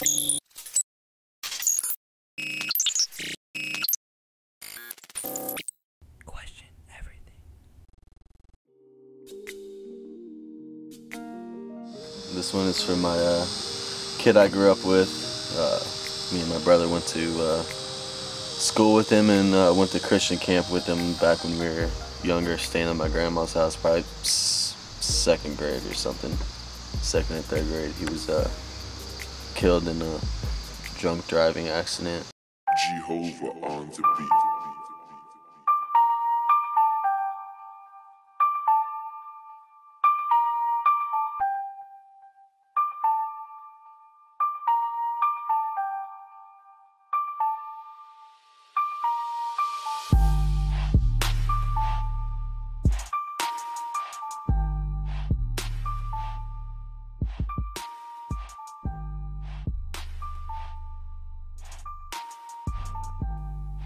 This one is for my kid I grew up with. Me and my brother went to school with him and went to Christian camp with him back when we were younger, staying at my grandma's house, probably second grade or something. Second and third grade. He was killed in a drunk driving accident. Jehovah on the beat.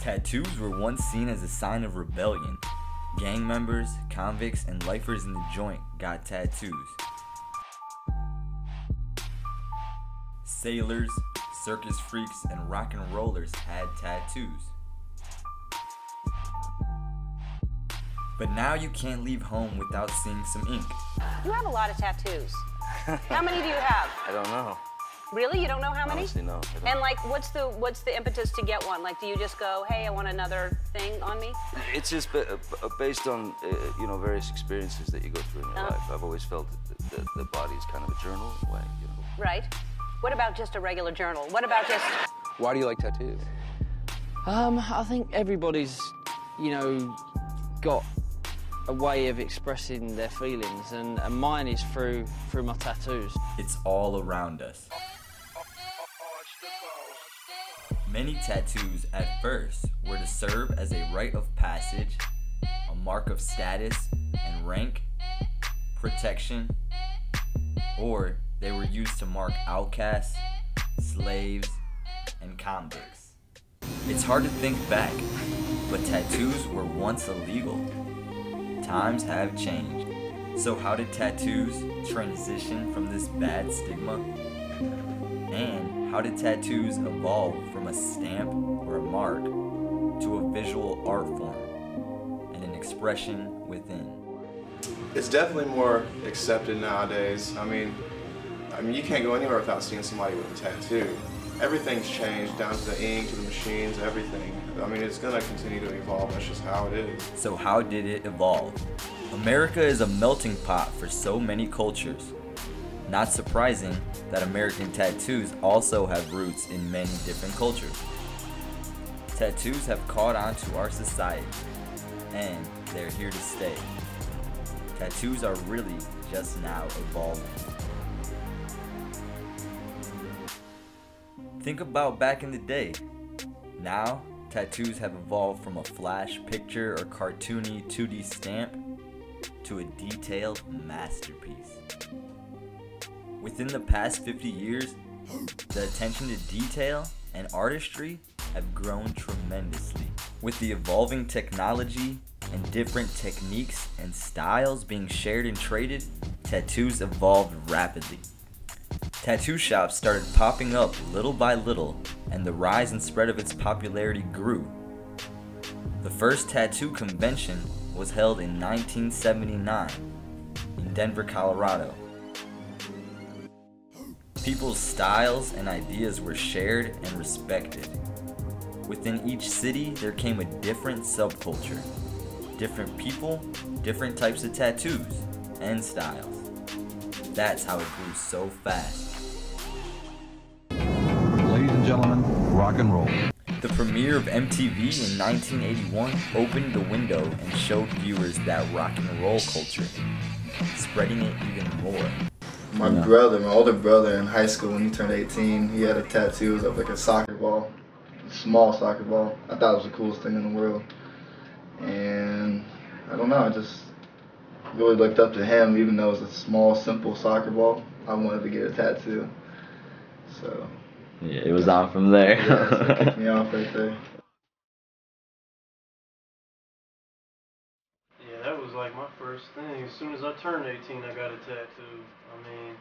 Tattoos were once seen as a sign of rebellion. Gang members, convicts, and lifers in the joint got tattoos. Sailors, circus freaks, and rock and rollers had tattoos. But now you can't leave home without seeing some ink. You have a lot of tattoos. How many do you have? I don't know. Really? You don't know how many? Honestly, no. And like, what's the impetus to get one? Like, do you just go, hey, I want another thing on me? It's just based on, you know, various experiences that you go through in your life. I've always felt that the body is kind of a journal in a way, you know. Right. What about just a regular journal? What about just... Why do you like tattoos? I think everybody's, you know, got a way of expressing their feelings, and mine is through my tattoos. It's all around us. Many tattoos at first were to serve as a rite of passage, a mark of status and rank, protection, or they were used to mark outcasts, slaves, and convicts. It's hard to think back, but tattoos were once illegal. Times have changed. So how did tattoos transition from this bad stigma? And how did tattoos evolve from a stamp or a mark to a visual art form and an expression within? It's definitely more accepted nowadays. I mean, you can't go anywhere without seeing somebody with a tattoo. Everything's changed, down to the ink, to the machines, everything. I mean, it's gonna continue to evolve, that's just how it is. So how did it evolve? America is a melting pot for so many cultures. Not surprising that American tattoos also have roots in many different cultures. Tattoos have caught on to our society, and they're here to stay. Tattoos are really just now evolving. Think about back in the day. Now, tattoos have evolved from a flash picture or cartoony 2D stamp to a detailed masterpiece. Within the past 50 years, the attention to detail and artistry have grown tremendously. With the evolving technology and different techniques and styles being shared and traded, tattoos evolved rapidly. Tattoo shops started popping up little by little, and the rise and spread of its popularity grew. The first tattoo convention was held in 1979 in Denver, Colorado. People's styles and ideas were shared and respected. Within each city, there came a different subculture, different people, different types of tattoos and styles. That's how it grew so fast. Ladies and gentlemen, rock and roll. The premiere of MTV in 1981 opened the window and showed viewers that rock and roll culture, spreading it even more. My brother, my older brother in high school, when he turned 18, he had a tattoo of like a soccer ball, a small soccer ball. I thought it was the coolest thing in the world. And I don't know, I just really looked up to him, even though it was a small, simple soccer ball. I wanted to get a tattoo. So. Yeah, it was on from there. Yeah, so it kicked me off right there. Like my first thing, as soon as I turned 18, I got a tattoo. I mean,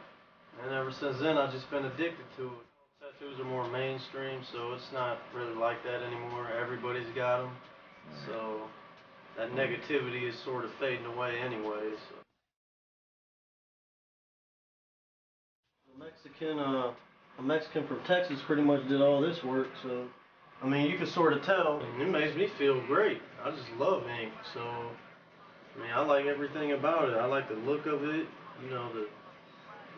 and ever since then, I've just been addicted to it. tattoos are more mainstream, so it's not really like that anymore. Everybody's got them, so that negativity is sort of fading away anyways. A Mexican from Texas pretty much did all this work, so I mean, you can sort of tell. It makes me feel great. I just love ink, so I mean, I like everything about it. I like the look of it. You know,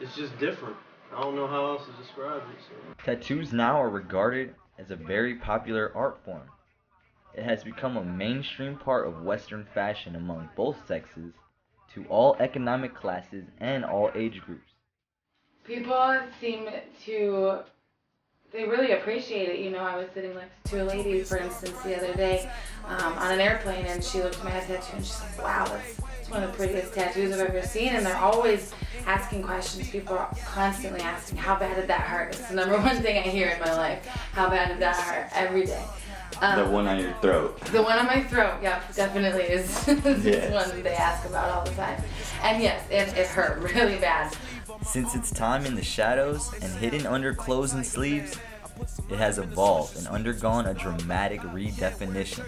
it's just different. I don't know how else to describe it. So. Tattoos now are regarded as a very popular art form. It has become a mainstream part of Western fashion among both sexes, to all economic classes and all age groups. People seem to, they really appreciate it. You know, I was sitting next to a lady, for instance, the other day on an airplane, and she looked at my head tattoo and she's like, wow, that's one of the prettiest tattoos I've ever seen. And they're always asking questions. People are constantly asking, how bad did that hurt? It's the number one thing I hear in my life. How bad did that hurt? Every day. The one on your throat. The one on my throat, yeah, definitely is yes. One they ask about all the time. And yes, it hurt really bad. Since its time in the shadows and hidden under clothes and sleeves, it has evolved and undergone a dramatic redefinition.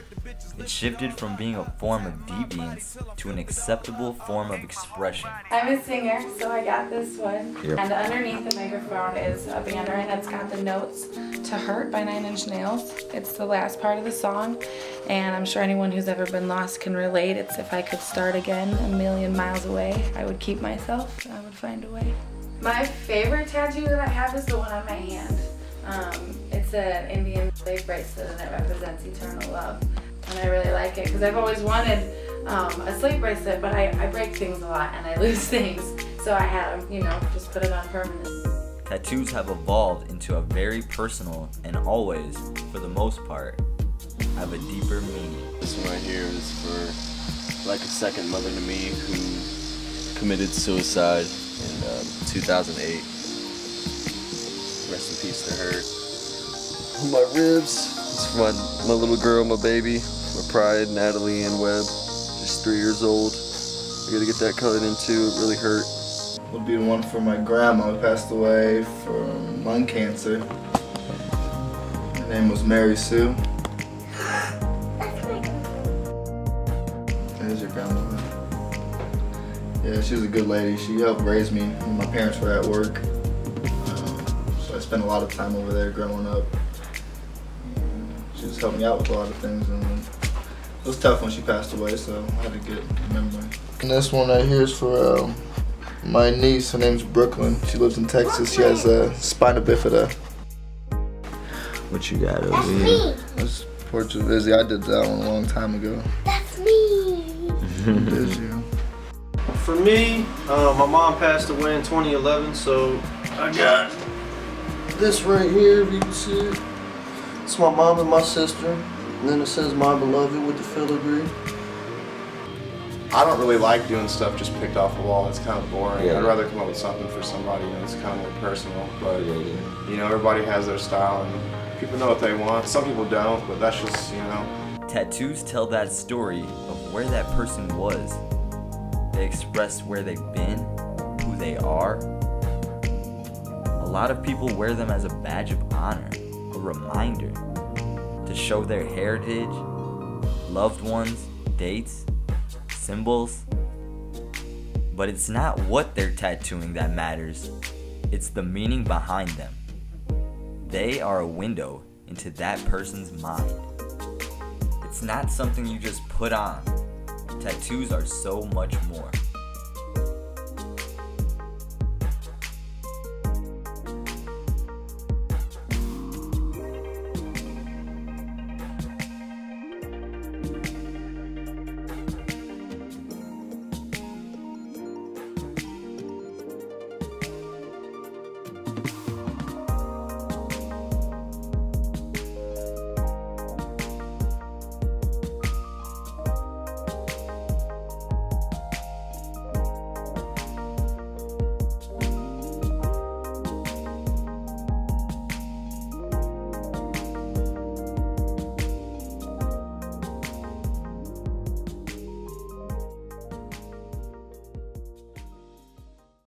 It shifted from being a form of deviance to an acceptable form of expression. I'm a singer, so I got this one. Yep. And underneath the microphone is a banner, and it's got the notes to Hurt by 9 Inch Nails. It's the last part of the song, and I'm sure anyone who's ever been lost can relate. It's if I could start again a million miles away, I would keep myself, I would find a way. My favorite tattoo that I have is the one on my hand. It's an Indian slave bracelet, and it represents eternal love, and I really like it because I've always wanted a slave bracelet, but I break things a lot and I lose things, so I had them, you know, just put it on permanent. Tattoos have evolved into a very personal and always, for the most part, have a deeper meaning. This one right here is for like a second mother to me who committed suicide in 2008. Rest in peace to her. On my ribs, it's for my little girl, my baby, my pride, Natalie Ann Webb. She's 3 years old. I gotta get that colored in too, it really hurt. Would be one for my grandma who passed away from lung cancer. Her name was Mary Sue. There's your grandma. Yeah, she was a good lady. She helped raise me when my parents were at work. I spent a lot of time over there growing up. She just helped me out with a lot of things, and it was tough when she passed away, so I had to get a memory. And this one right here is for my niece. Her name's Brooklyn. She lives in Texas. She has a spina bifida. What you got over here? That's me. Portrait Izzy. I did that one a long time ago. That's me. There's you. For me, my mom passed away in 2011, so I got this right here, if you can see it. It's my mom and my sister, and then it says my beloved with the filigree. I don't really like doing stuff just picked off the wall. It's kind of boring. Yeah. I'd rather come up with something for somebody that's kind of more personal, but you know, everybody has their style and people know what they want. Some people don't, but that's just, you know. Tattoos tell that story of where that person was. They express where they've been, who they are. A lot of people wear them as a badge of honor, a reminder, to show their heritage, loved ones, dates, symbols. But it's not what they're tattooing that matters, it's the meaning behind them. They are a window into that person's mind. It's not something you just put on. Tattoos are so much more.